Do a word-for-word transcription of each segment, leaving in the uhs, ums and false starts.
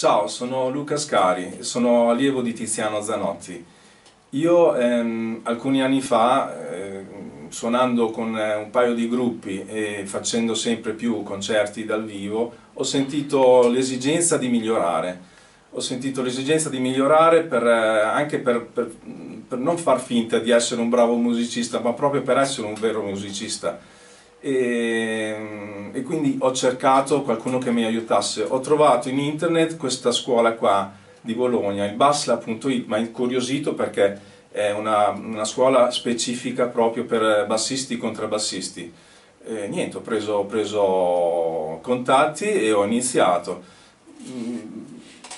Ciao, sono Luca Ascari, sono allievo di Tiziano Zanotti. Io ehm, alcuni anni fa, eh, suonando con un paio di gruppi e facendo sempre più concerti dal vivo, ho sentito l'esigenza di migliorare. Ho sentito l'esigenza di migliorare per, eh, anche per, per, per non far finta di essere un bravo musicista, ma proprio per essere un vero musicista. E, e quindi ho cercato qualcuno che mi aiutasse. Ho trovato in internet questa scuola qua di Bologna, il basslab punto it, ma incuriosito perché è una, una scuola specifica proprio per bassisti e contrabbassisti. E niente, ho preso, ho preso contatti e ho iniziato.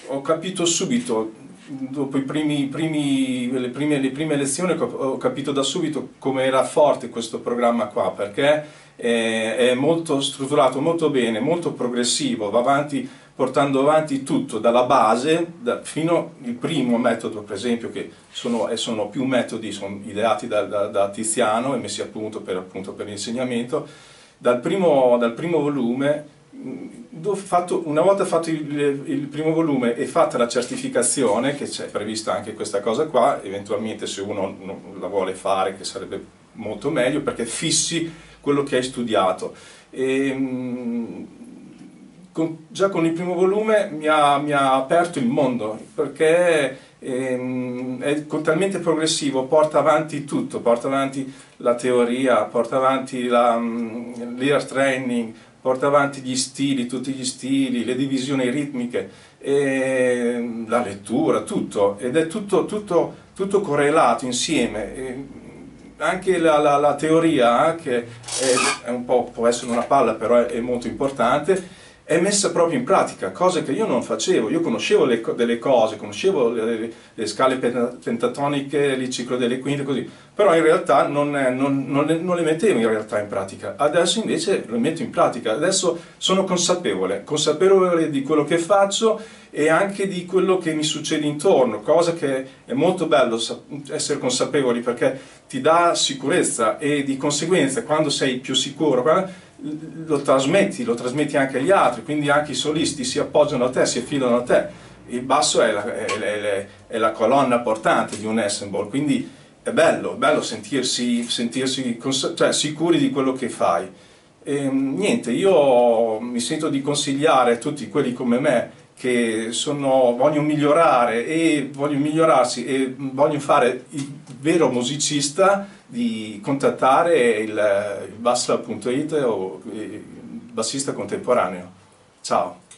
Ho capito subito, dopo i primi, primi, le, prime, le prime lezioni, ho capito da subito come era forte questo programma qua, perché è molto strutturato, molto bene, molto progressivo, va avanti, portando avanti tutto, dalla base da, fino al primo metodo, per esempio, che sono, e sono più metodi, sono ideati da, da, da Tiziano e messi a punto per, appunto, per l'insegnamento, dal primo, dal primo volume. Fatto, una volta fatto il, il primo volume e fatta la certificazione, che c'è prevista anche questa cosa qua, eventualmente se uno la vuole fare, che sarebbe molto meglio, perché fissi quello che hai studiato. E, con, già con il primo volume mi ha, mi ha aperto il mondo, perché ehm, è talmente progressivo, porta avanti tutto, porta avanti la teoria, porta avanti l'air training, porta avanti gli stili, tutti gli stili, le divisioni ritmiche, e la lettura, tutto, ed è tutto, tutto, tutto correlato insieme. E anche la, la, la teoria, che è, è un po', può essere una palla, però è, è molto importante, è messa proprio in pratica, cosa che io non facevo. Io conoscevo le, delle cose, conoscevo le, le scale pentatoniche, il ciclo delle quinte, così, però in realtà non, non, non, le, non le mettevo in realtà in pratica. Adesso invece le metto in pratica, adesso sono consapevole, consapevole di quello che faccio e anche di quello che mi succede intorno, cosa che è molto bello essere consapevoli, perché ti dà sicurezza e di conseguenza quando sei più sicuro lo trasmetti, lo trasmetti anche agli altri, quindi anche i solisti si appoggiano a te, si affidano a te. Il basso è la, è, è, è la colonna portante di un ensemble, quindi è bello, è bello sentirsi, sentirsi cioè, sicuri di quello che fai. E, niente, io mi sento di consigliare a tutti quelli come me che sono, vogliono migliorare e vogliono migliorarsi e vogliono fare il vero musicista, di contattare il, il basslab punto it o il Bassista Contemporaneo. Ciao!